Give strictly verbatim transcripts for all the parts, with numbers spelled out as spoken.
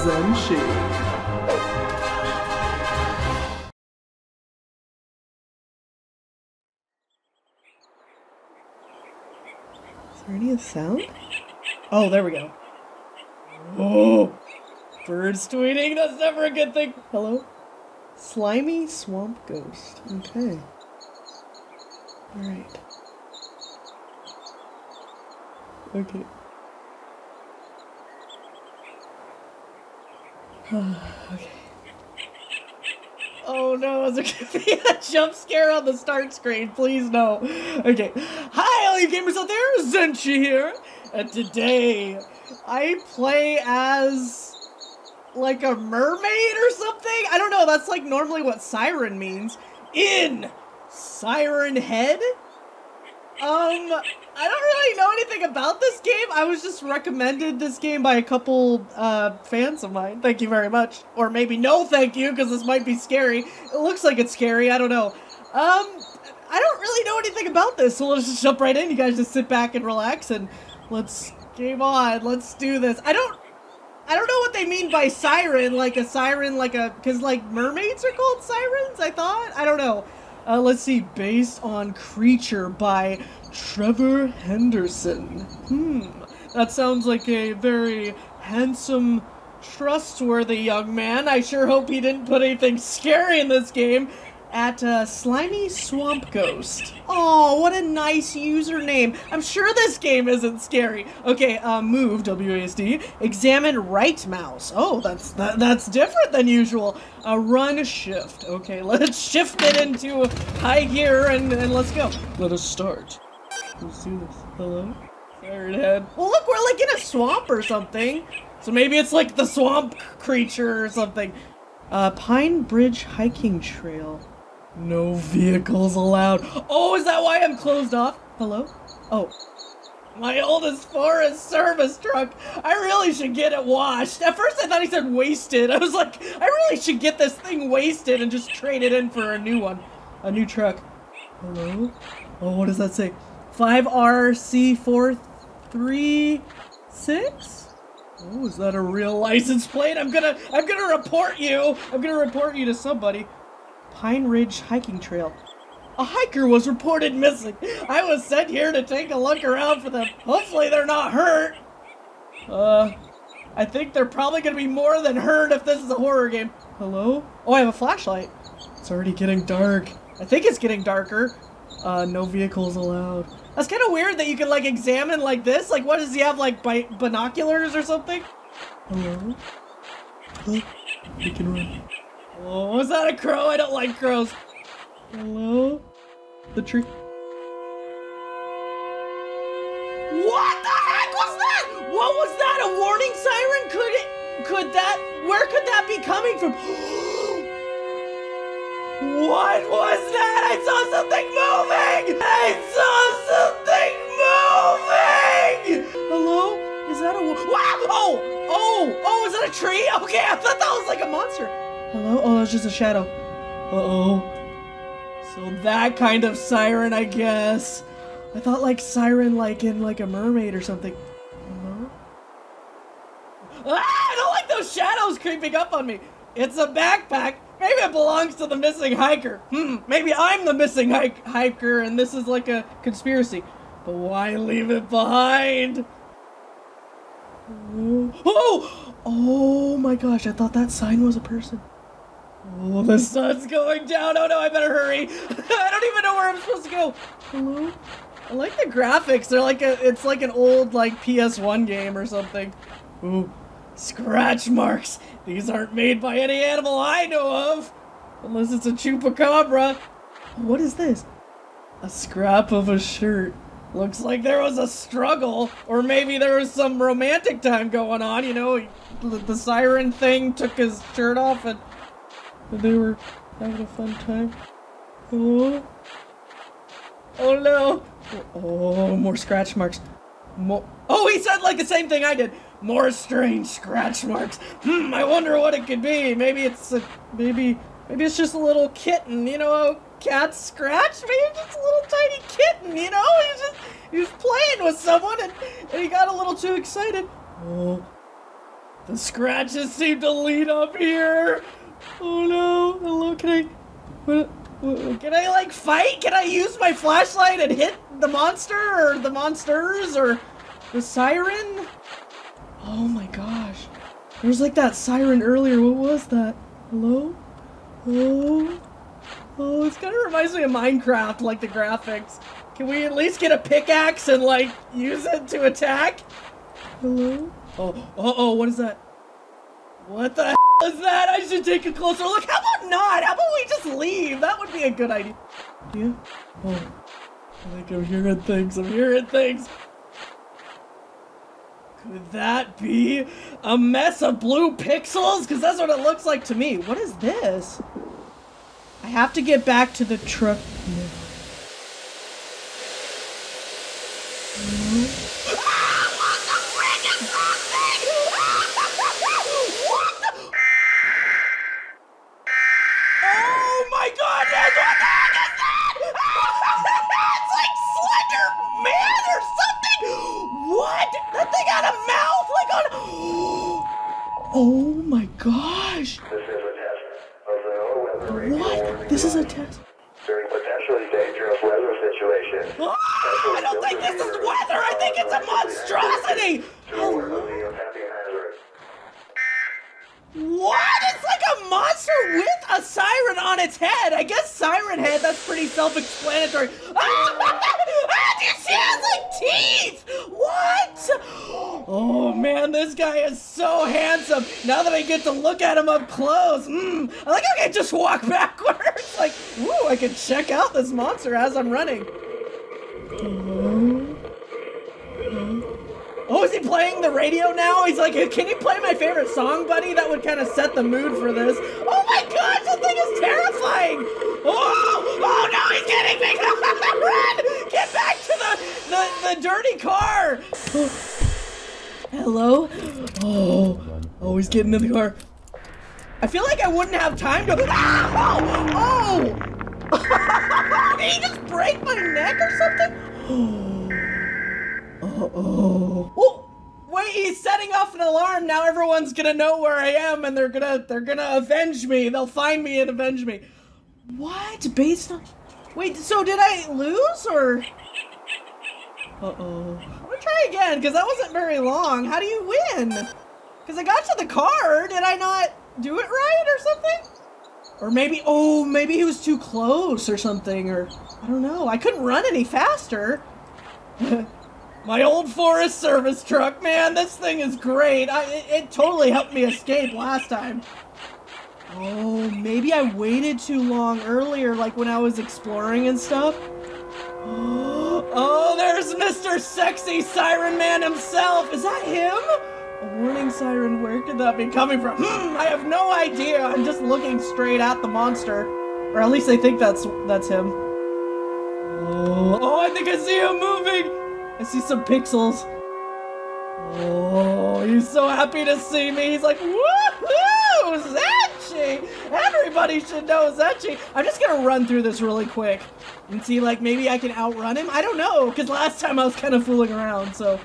Zenshii. Any sound? Oh, there we go. Oh, birds tweeting. That's never a good thing. Hello, slimy swamp ghost. Okay. All right. Okay. Oh, okay. Oh no, is there gonna be a jump scare on the start screen? Please no. Okay. Hi all you gamers out there, Zenshii here. And today I play as like a mermaid or something? I don't know, that's like normally what siren means. In Siren Head. Um, I don't really know anything about this game. I was just recommended this game by a couple uh, fans of mine. Thank you very much. Or maybe no thank you, because this might be scary. It looks like it's scary. I don't know. Um, I don't really know anything about this, so let's just jump right in. You guys just sit back and relax, and let's game on. Let's do this. I don't... I don't know what they mean by siren. Like a siren, like a... Because, like, mermaids are called sirens, I thought? I don't know. Uh, let's see, based on Creature by Trevor Henderson. Hmm, that sounds like a very handsome, trustworthy young man. I sure hope he didn't put anything scary in this game. At uh, Slimy Swamp Ghost. Oh, what a nice username. I'm sure this game isn't scary. Okay, uh, move, W A S D. Examine right mouse. Oh, that's that, that's different than usual. Uh, run shift. Okay, let's shift it into high gear and, and let's go. Let us start. Let's do this. Hello? Siren Head. Well, look, we're like in a swamp or something. So maybe it's like the swamp creature or something. Uh, Pine Bridge Hiking Trail. No vehicles allowed. Oh, is that why I'm closed off? Hello? Oh. My oldest Forest Service truck. I really should get it washed. At first I thought he said wasted. I was like, I really should get this thing wasted and just trade it in for a new one. A new truck. Hello? Oh, what does that say? five R C four three six? Oh, is that a real license plate? I'm gonna, I'm gonna report you. I'm gonna report you to somebody. Pine Ridge Hiking Trail. A hiker was reported missing. I was sent here to take a look around for them. Hopefully they're not hurt. Uh, I think they're probably going to be more than hurt if this is a horror game. Hello? Oh, I have a flashlight. It's already getting dark. I think it's getting darker. Uh, no vehicles allowed. That's kind of weird that you can, like, examine like this. Like, what does he have, like, bi binoculars or something? Hello? Look, we can run. Oh, was that a crow? I don't like crows. Hello? The tree. What the heck was that? What was that? A warning siren? Could it, could that, where could that be coming from? What was that? I saw something moving! I saw something moving! Hello? Is that a, wow! Oh, oh, oh, is that a tree? Okay, I thought that was like a monster. Hello? Oh, that's just a shadow. Uh-oh. So that kind of siren, I guess. I thought like siren like in like a mermaid or something. Hello? Ah, I don't like those shadows creeping up on me. It's a backpack. Maybe it belongs to the missing hiker. Hmm, maybe I'm the missing hike hiker and this is like a conspiracy. But why leave it behind? Hello? Oh! Oh my gosh, I thought that sign was a person. Oh, the sun's going down. Oh no, I better hurry. I don't even know where I'm supposed to go. Hello? I like the graphics. They're like a, it's like an old like P S one game or something. Ooh, scratch marks. These aren't made by any animal I know of. Unless it's a chupacabra. What is this? A scrap of a shirt. Looks like there was a struggle. Or maybe there was some romantic time going on, you know? The siren thing took his shirt off and... They were having a fun time. Hello? Oh no! Oh, more scratch marks. More. Oh, he said like the same thing I did. More strange scratch marks. Hmm, I wonder what it could be. Maybe it's a, maybe maybe it's just a little kitten. You know, cats scratch. Maybe it's just a little tiny kitten. You know, he's just he was playing with someone and, and he got a little too excited. Oh. The scratches seem to lead up here. Oh no! Hello, can I? What, what, can I like fight? Can I use my flashlight and hit the monster or the monsters or the siren? Oh my gosh! There's like that siren earlier. What was that? Hello? Oh, oh! This kind of reminds me of Minecraft, like the graphics. Can we at least get a pickaxe and like use it to attack? Hello? Oh, oh, oh! What is that? What the hell is that? I should take a closer look. How about not? How about we just leave? That would be a good idea. Yeah. Oh, I think I'm hearing things. I'm hearing things. Could that be a mess of blue pixels? Because that's what it looks like to me. What is this? I have to get back to the truck. No. Oh my gosh! This is a test of the weather radar. What? This is a test? During potentially dangerous weather situations. Oh, I don't think this is weather! I think it's a monstrosity! Oh. What? It's like a monster with a siren on its head! I guess Siren Head, that's pretty self-explanatory. Ah! She has like teeth! What? Oh man, this guy is so handsome. Now that I get to look at him up close, mm, I like how I can just walk backwards. Like, ooh, I can check out this monster as I'm running. Oh, is he playing the radio now? He's like, can you play my favorite song, buddy? That would kind of set the mood for this. Oh my gosh, that thing is terrifying! Oh, oh no, he's getting me! Run! Get back to the, the, the dirty car! Hello? Oh, oh, he's getting in the car. I feel like I wouldn't have time to- ah! Oh! Oh! Did he just break my neck or something? Oh. Oh, oh. Oh! Wait, he's setting off an alarm. Now everyone's gonna know where I am and they're gonna- they're gonna avenge me. They'll find me and avenge me. What? Based on- Wait, so did I lose or- Uh-oh. I'm gonna try again, because that wasn't very long. How do you win? Because I got to the car. Did I not do it right or something? Or maybe, oh, maybe he was too close or something, or I don't know. I couldn't run any faster. My old Forest Service truck, man, this thing is great. I, it, it totally helped me escape last time. Oh, maybe I waited too long earlier, like when I was exploring and stuff. Oh, there's Mister Sexy Siren Man himself! Is that him? A warning siren, where could that be coming from? Hmm, I have no idea! I'm just looking straight at the monster. Or at least I think that's that's him. Oh, oh, I think I see him moving! I see some pixels. Oh, he's so happy to see me! He's like, woohoo! Zenshii! Everybody should know Zenshii! I'm just gonna run through this really quick. And see, like, maybe I can outrun him? I don't know, because last time I was kind of fooling around, so...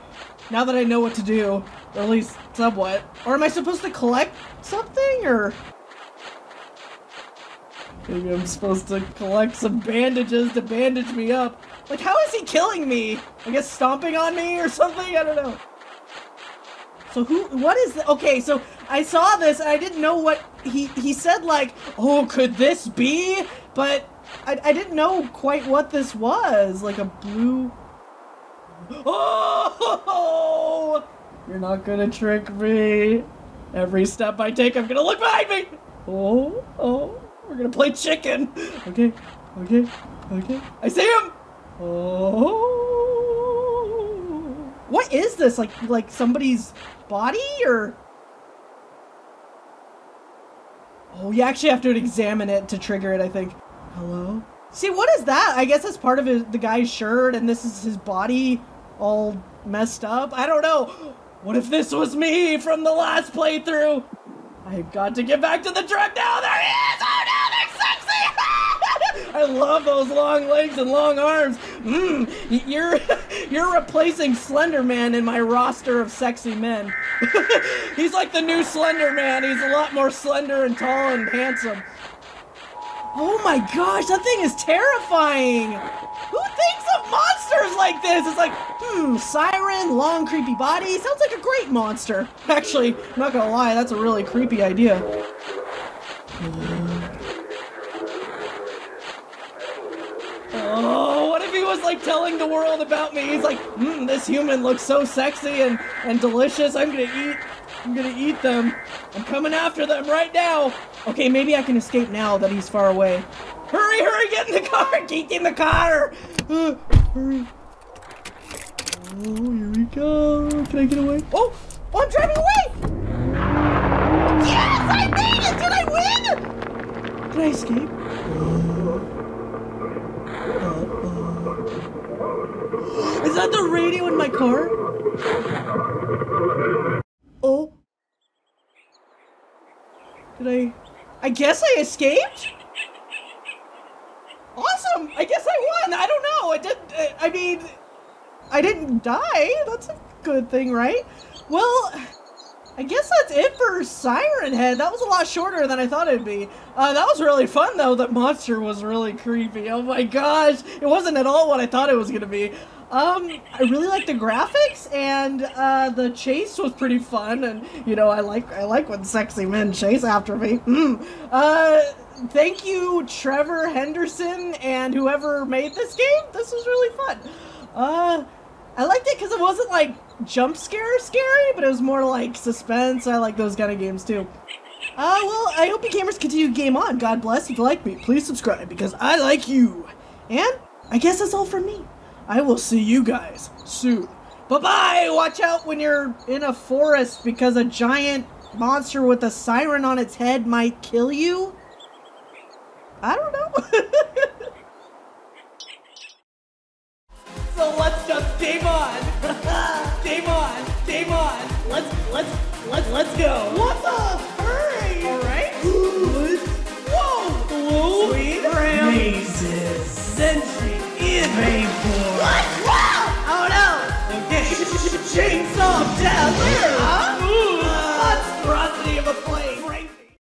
Now that I know what to do, or at least somewhat... Or am I supposed to collect something, or...? Maybe I'm supposed to collect some bandages to bandage me up. Like, how is he killing me? I guess stomping on me or something? I don't know. So who... What is... The, okay, so I saw this, and I didn't know what... He, he said, like, oh, could this be? But... I, I didn't know quite what this was, like a blue... Oh! You're not gonna trick me. Every step I take, I'm gonna look behind me! Oh, oh, we're gonna play chicken. Okay, okay, okay. I see him! Oh! What is this? Like, like somebody's body, or...? Oh, you actually have to examine it to trigger it, I think. Hello? See, what is that? I guess that's part of his, the guy's shirt, and this is his body all messed up. I don't know. What if this was me from the last playthrough? I've got to get back to the truck now. There he is. Oh, no, they're sexy. I love those long legs and long arms. Mmm, you're, You're replacing Slender Man in my roster of sexy men. He's like the new Slender Man. He's a lot more slender and tall and handsome. Oh my gosh, that thing is terrifying! Who thinks of monsters like this? It's like, hmm, siren, long creepy body, sounds like a great monster. Actually, I'm not gonna lie, that's a really creepy idea. Oh, what if he was like telling the world about me? He's like, hmm, this human looks so sexy and, and delicious, I'm gonna eat, I'm gonna eat them. I'm coming after them right now. Okay, maybe I can escape now that he's far away. Hurry, hurry, get in the car! Get in the car! Uh, hurry. Oh, here we go. Can I get away? Oh! Oh, I'm driving away! Yes! I made it! Did I win? Did I escape? Uh, uh, is that the radio in my car? Oh. Did I... I guess I escaped? Awesome! I guess I won! I don't know! I didn't... I mean... I didn't die! That's a good thing, right? Well... I guess that's it for Siren Head. That was a lot shorter than I thought it'd be. Uh, that was really fun, though. That monster was really creepy. Oh my gosh! It wasn't at all what I thought it was gonna be. Um, I really like the graphics, and uh, the chase was pretty fun, and, you know, I like I like when sexy men chase after me. Mm. Uh, thank you, Trevor Henderson, and whoever made this game. This was really fun. Uh, I liked it because it wasn't, like, jump scare scary, but it was more, like, suspense. I like those kind of games, too. Uh, well, I hope you gamers continue to game on. God bless. If you like me, please subscribe, because I like you. And I guess that's all from me. I will see you guys soon. Bye-bye! Watch out when you're in a forest because a giant monster with a siren on its head might kill you. I don't know. So let's just game on. Game on. Game on. Let's let's let's let's go. What?